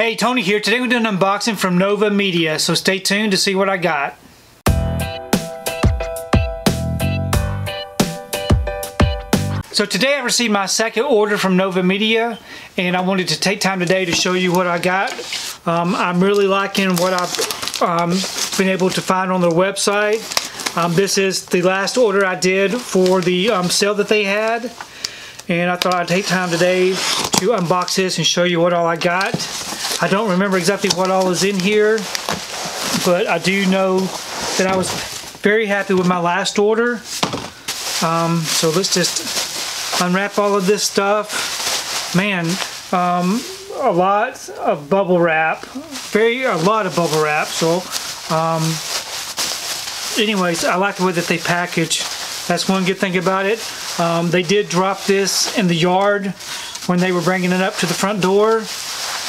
Hey, Tony here. Today we're doing an unboxing from Nova Media, so stay tuned to see what I got. So today I received my second order from Nova Media, and I wanted to take time today to show you what I got. I'm really liking what I've been able to find on their website. This is the last order I did for the sale that they had, and I thought I'd take time today to unbox this and show you what all I got. I don't remember exactly what all is in here, but I do know that I was very happy with my last order. So let's just unwrap all of this stuff. Man, a lot of bubble wrap. A lot of bubble wrap. So anyways, I like the way that they package. That's one good thing about it. They did drop this in the yard when they were bringing it up to the front door.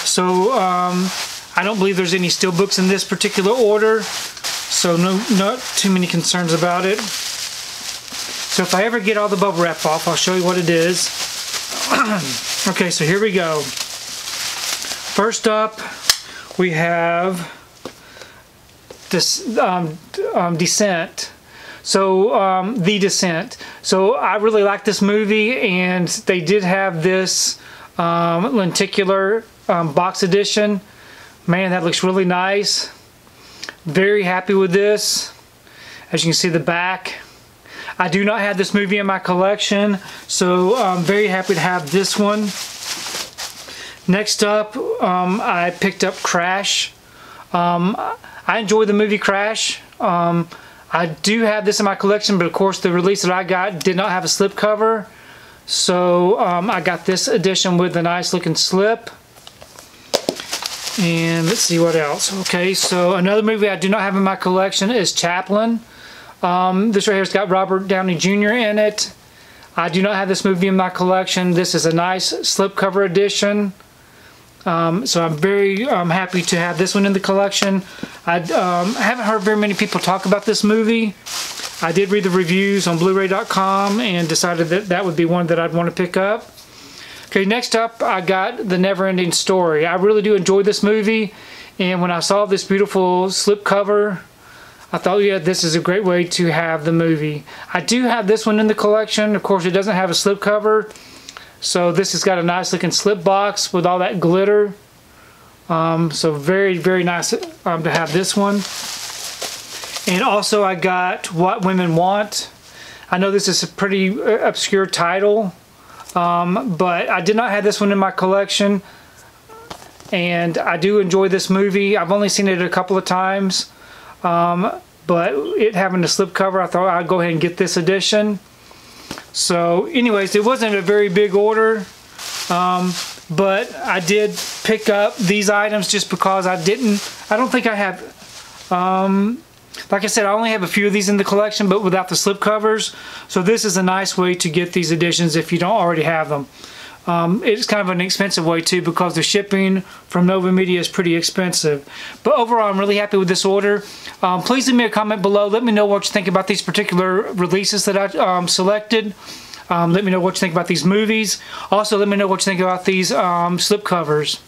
So I don't believe there's any steelbooks in this particular order. So not too many concerns about it. So if I ever get all the bubble wrap off, I'll show you what it is. Okay, so here we go. First up, we have this Descent. So The Descent. So I really like this movie, and they did have this lenticular box edition. Man, that looks really nice. Very happy with this. As you can see, the back. I do not have this movie in my collection, so I'm very happy to have this one. Next up, I picked up Crash. I enjoy the movie Crash. I do have this in my collection, but of course the release that I got did not have a slip cover. So I got this edition with a nice looking slip. And let's see what else. Okay, so another movie I do not have in my collection is Chaplin. This right here has got Robert Downey Jr. in it. I do not have this movie in my collection. This is a nice slipcover edition. So I'm very happy to have this one in the collection. I haven't heard very many people talk about this movie. I did read the reviews on Blu-ray.com and decided that that would be one that I'd want to pick up. Okay, next up I got The Neverending Story. I really do enjoy this movie, and when I saw this beautiful slipcover, I thought, yeah, this is a great way to have the movie. I do have this one in the collection. Of course, it doesn't have a slip cover. So this has got a nice looking slip box with all that glitter. So very, very nice to have this one. And also I got What Women Want. I know this is a pretty obscure title, but I did not have this one in my collection. And I do enjoy this movie. I've only seen it a couple of times. But it having a slipcover, I thought I'd go ahead and get this edition. So anyways, it wasn't a very big order, but I did pick up these items just because I don't think I have, like I said, I only have a few of these in the collection, but without the slipcovers. So this is a nice way to get these editions if you don't already have them. It's kind of an expensive way too, because the shipping from Nova Media is pretty expensive. But overall, I'm really happy with this order. Please leave me a comment below. Let me know what you think about these particular releases that I selected. Let me know what you think about these movies. Also, let me know what you think about these slipcovers.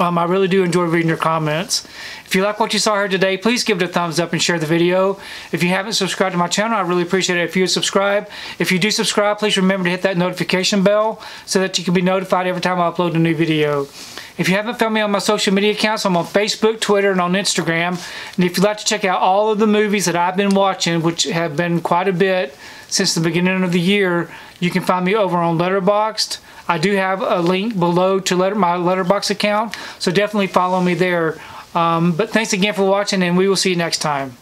I really do enjoy reading your comments. If you like what you saw here today, please give it a thumbs up and share the video. If you haven't subscribed to my channel, I really appreciate it if you would subscribe. If you do subscribe, please remember to hit that notification bell so that you can be notified every time I upload a new video. If you haven't found me on my social media accounts, I'm on Facebook, Twitter, and on Instagram. And if you'd like to check out all of the movies that I've been watching, which have been quite a bit since the beginning of the year, you can find me over on Letterboxd. I do have a link below to my Letterboxd account, so definitely follow me there. But thanks again for watching, and we will see you next time.